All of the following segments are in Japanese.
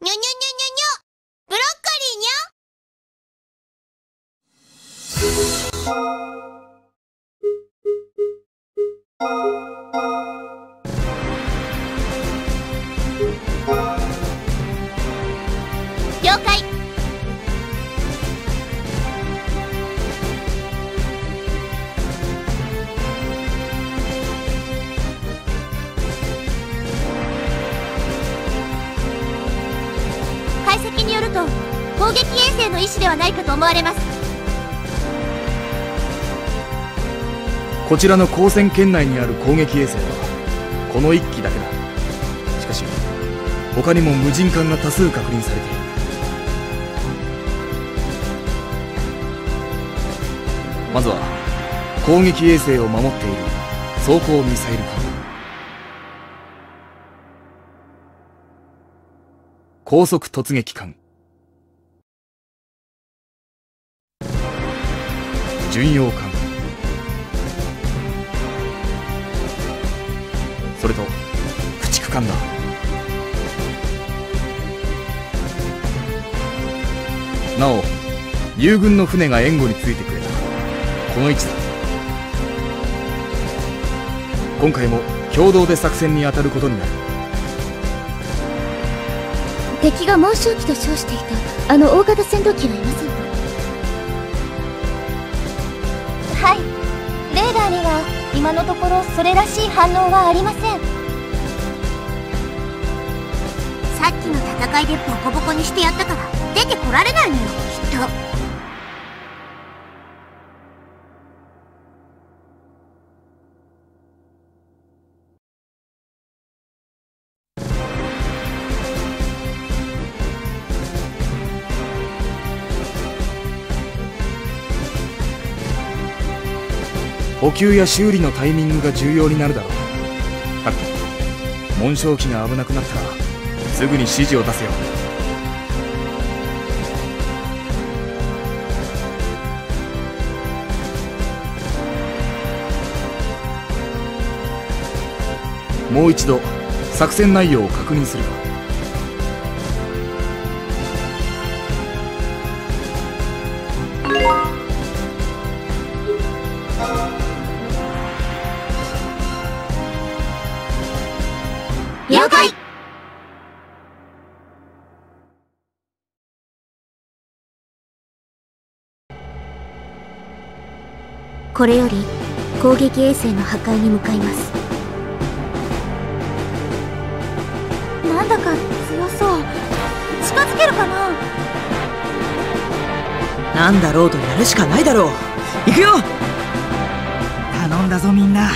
브로콜리뇨?了解。 によると攻撃衛星の意思ではないかと思われます。こちらの光線圏内にある攻撃衛星はこの1機だけだ。しかし他にも無人艦が多数確認されている。まずは攻撃衛星を守っている装甲ミサイル艦、 高速突撃艦、巡洋艦、それと駆逐艦だ。なお友軍の船が援護についてくれたこの1機、今回も共同で作戦に当たることになる。 敵が猛襲機と称していたあの大型戦闘機はいませんか？はい、レーダーには今のところそれらしい反応はありません。さっきの戦いでボコボコにしてやったから出てこられないのよ、きっと。 補給や修理のタイミングが重要になるだろう。ハルト、紋章機が危なくなったらすぐに指示を出せよ。もう一度作戦内容を確認するか。 了解。これより攻撃衛星の破壊に向かいます。なんだか強そう。近づけるかな。なんだろうとやるしかないだろう。行くよ。頼んだぞみんな。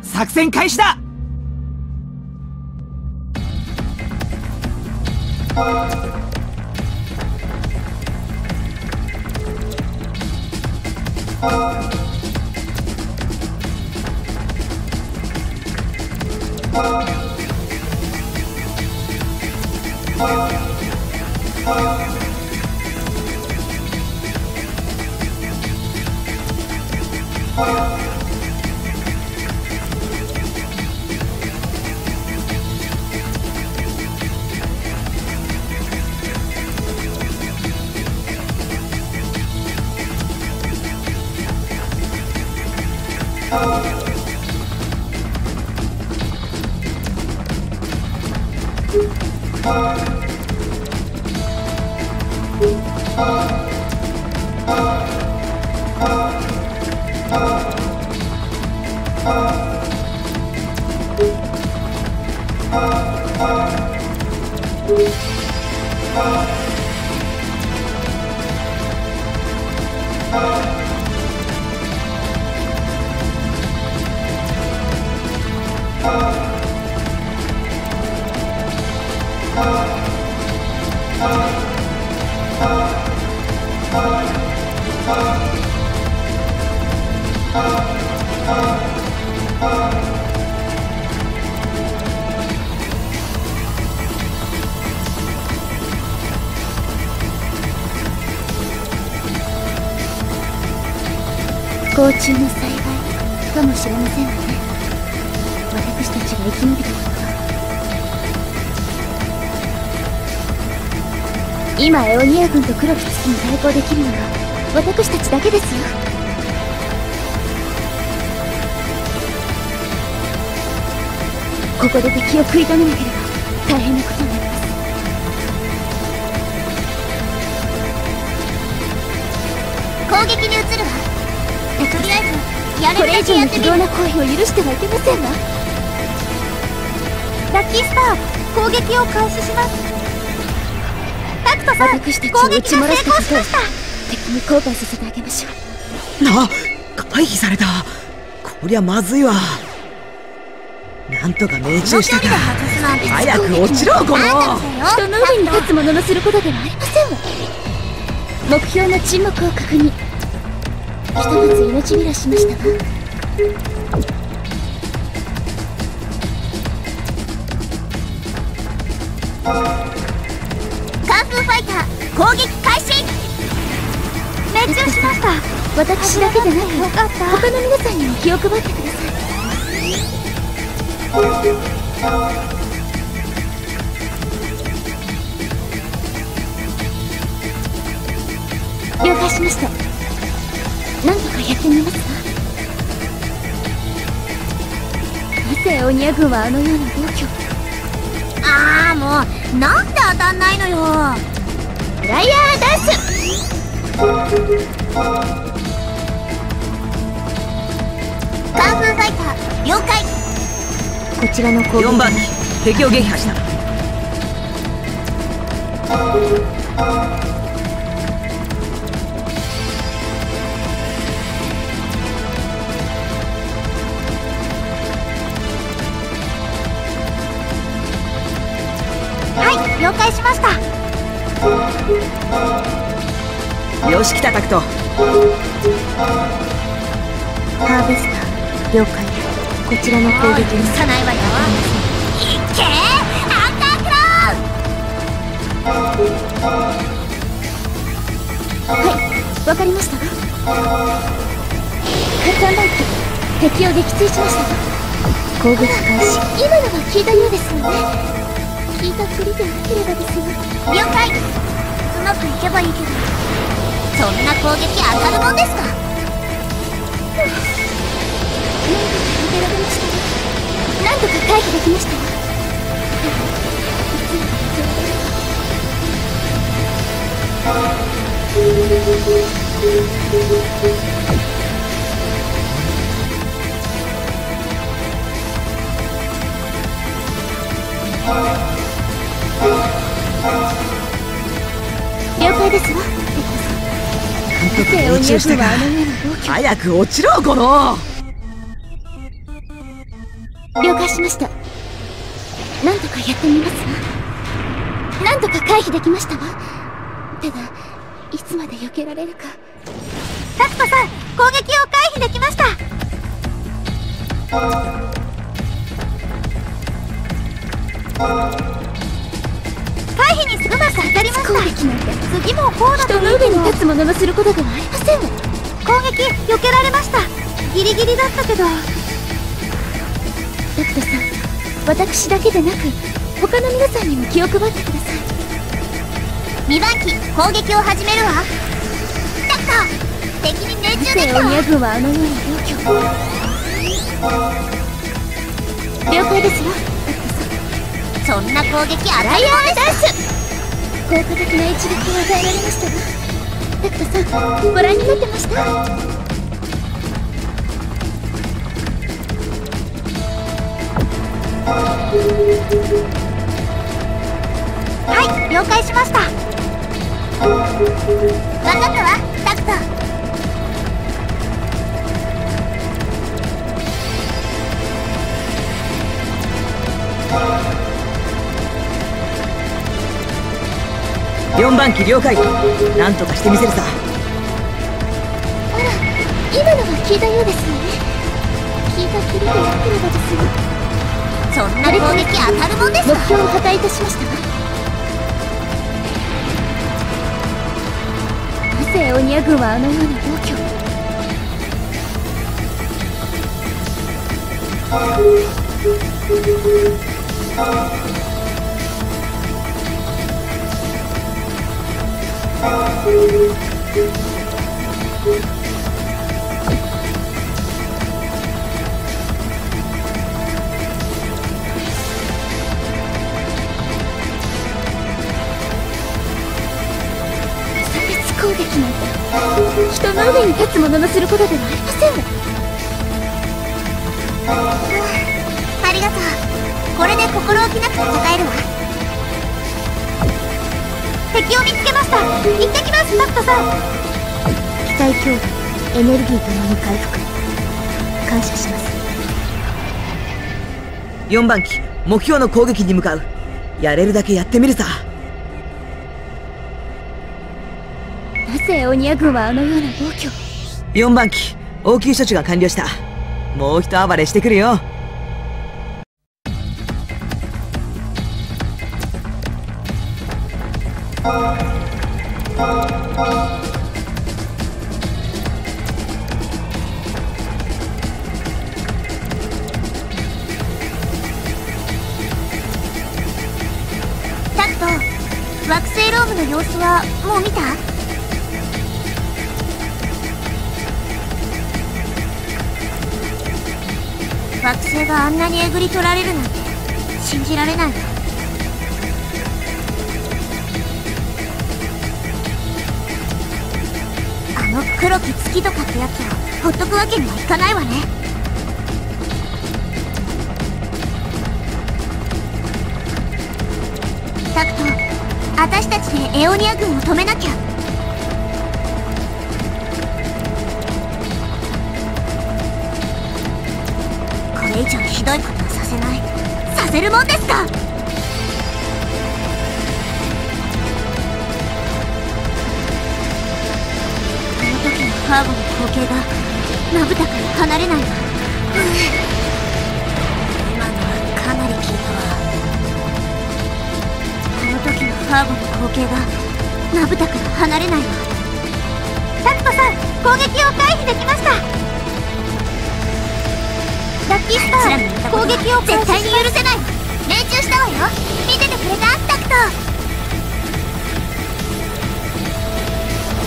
作戦開始だ。 不幸中の幸いかもしれませんがね、私たちが生き延びたことは。今エオニア軍と黒き月に対抗できるのは私たちだけですよ。ここで敵を食い止めなければ大変なことになります。攻撃に移るわ。とりあえずやるだけやってみる。これ以上の非道な行為を許してはいけませんわ。ラッキースター、攻撃を開始します。タクトさん、攻撃が成功しました。敵に後悔させてあげましょう。回避された。こりゃまずいわ。なんとか命中したか。早く落ちろ、この人の上に立つもののすることではありませんわ。目標の沈黙を確認。ひとまず命拾いしましたが、カンフーファイター攻撃開始。命中しました。私だけでなく他の皆さんにも気を配ってください。了解しました。なんとかやってみますが、なぜエオニア軍はあのような暴挙を。ああ、もうなんで当たんないのよ。フライヤーダッシュ。カンフーファイター了解。こちらの攻撃4番機、敵を撃破した。了解しました。よし、来たタクト。ハーベスター了解。こちらの攻撃にさないわよ。いけアンダークロー。はい、わかりました。カツアンバイク、敵を撃墜しました。攻撃開始。今のは聞いたようですよね。聞いたふりでなければですが。了解。うまくいけばいいけど、そんな攻撃当たるもんですか。なんとか逃げられました。なんとか回避できましたわ。了解ですわ。監督を命中したが、早く落ちろ、ゴロー。了解しました。なんとかやってみますわ。なんとか回避できましたわ。ただ、いつまで避けられるか。タクトさん、攻撃を回避できました。回避にすぐまく当たりました。攻撃なんて次もこうだと思うけど、人の上に立つもののすることではありません。攻撃避けられました。ギリギリだったけど。タクトさん、私だけでなく他の皆さんにも気を配ってください。2番機、攻撃を始めるわ。タクト、敵に命中できたわ。エオニア軍はあのように防御。了解ですわ。そんな攻撃当たり前です。効果的な一撃を与えられましたが、タクトさん、ご覧になってました？はい、了解しました。分かったわ、タクト。4番機了解。なんとかしてみせるさ。あら、今のは聞いたようですよね。聞いたふりでなければですよ。そんな攻撃当たるもんですか。目標を破壊いたしましたが、なぜエオニア軍はあのような暴挙を。攻撃なんて人の上に立つもののすることではありませんわ。ありがとう。これで心置きなく戦えるわ。敵を見つけました。行ってきます、タクトさん。機体強化、エネルギーともに回復。感謝します。4番機目標の攻撃に向かう。やれるだけやってみるさ。オニア軍はあのような暴挙。4番機応急処置が完了した。もう一暴れしてくるよ。タクト、惑星ロームの様子はもう見た？惑星があんなにえぐり取られるなんて信じられないわ。あの黒き月とかってやつをほっとくわけにはいかないわね。タクト、私たちでエオニア軍を止めなきゃ。以上ひどいことはさせない。させるもんですか。あの時のカーゴの光景がまぶたから離れないわ。今のはかなり効いたわ。あの時のカーゴの光景がまぶたから離れないわ。タクトさん、攻撃を回避できました。ラッキースター、攻撃を絶対に許せない。命中したわよ。見ててくれた？タクト。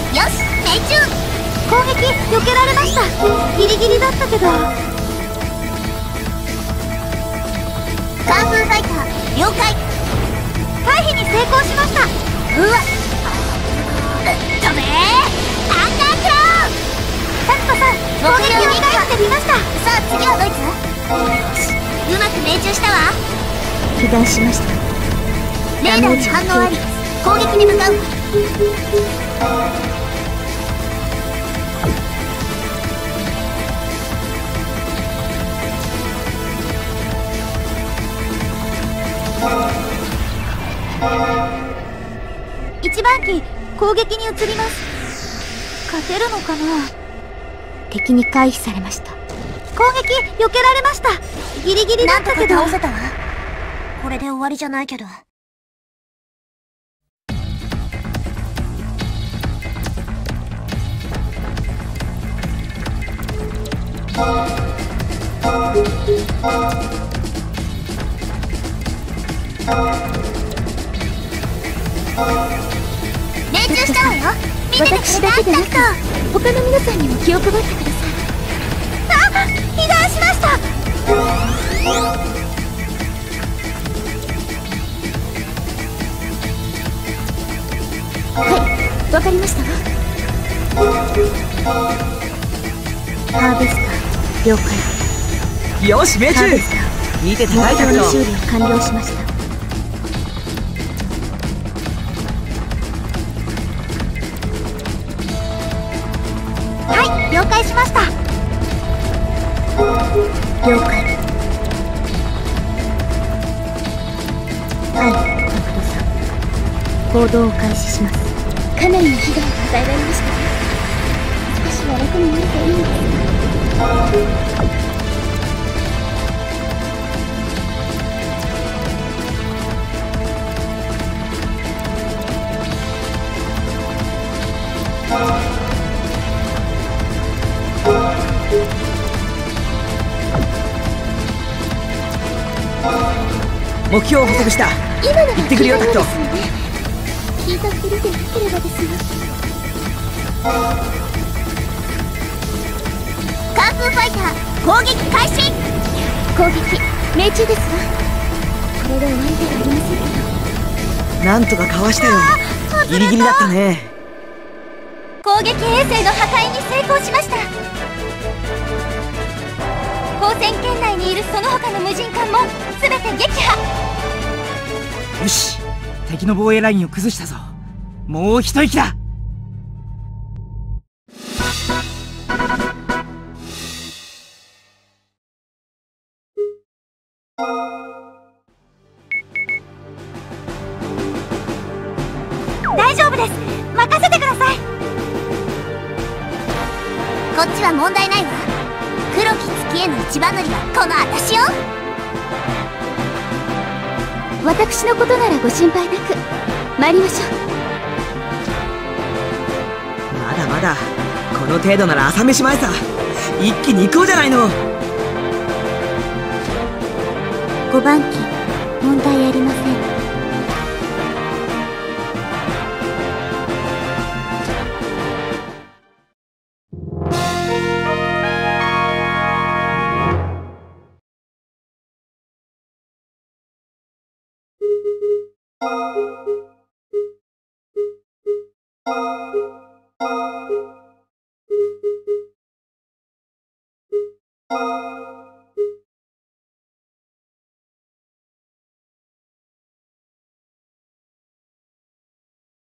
よし、命中。攻撃避けられました。ギリギリだったけど。カーフーファイター了解。回避に成功しました。うわ、ダメー。アンダークラウン。タクトさん、攻撃を2回当てみました。さあ、次はどいつ？うまく命中したわ。被弾しました。レーダーに反応あり、攻撃に向かう。1番機、攻撃に移ります。勝てるのかな？敵に回避されました。攻撃避けられました。ギリギリだったけどなんとか倒せたわ。これで終わりじゃないけど。命中したわよ。見ててくれた？タクト。他の皆さんにも気を配ってください。あ、被弾しました。はい、わかりましたわ。ハーベスター了解。よし、命中。見ててないだろう。修理完了しました。了解しました。了解。はい、タクトさん、行動を開始します。かなりの被害が与えられましたね。少しは楽になるといいんですが。目標を捕捉した。行ってくるよ、タクト。聞いたふりでなければですよ。カンフーファイター攻撃開始。攻撃命中ですわ。これで終わりではありませんけど。なんとかかわしたよ。ギリギリだったね。攻撃衛星の破壊に成功しました。光線圏内にいるその他の無人艦も全て撃破。よし、敵の防衛ラインを崩したぞ。もう一息だ。大丈夫です。任せてください。こっちは問題ないわ。黒き月への一番乗りはこの私よ。私のことならご心配なく。参りましょう。まだまだこの程度なら朝飯前さ。一気に行こうじゃないの。5番機問題ありません。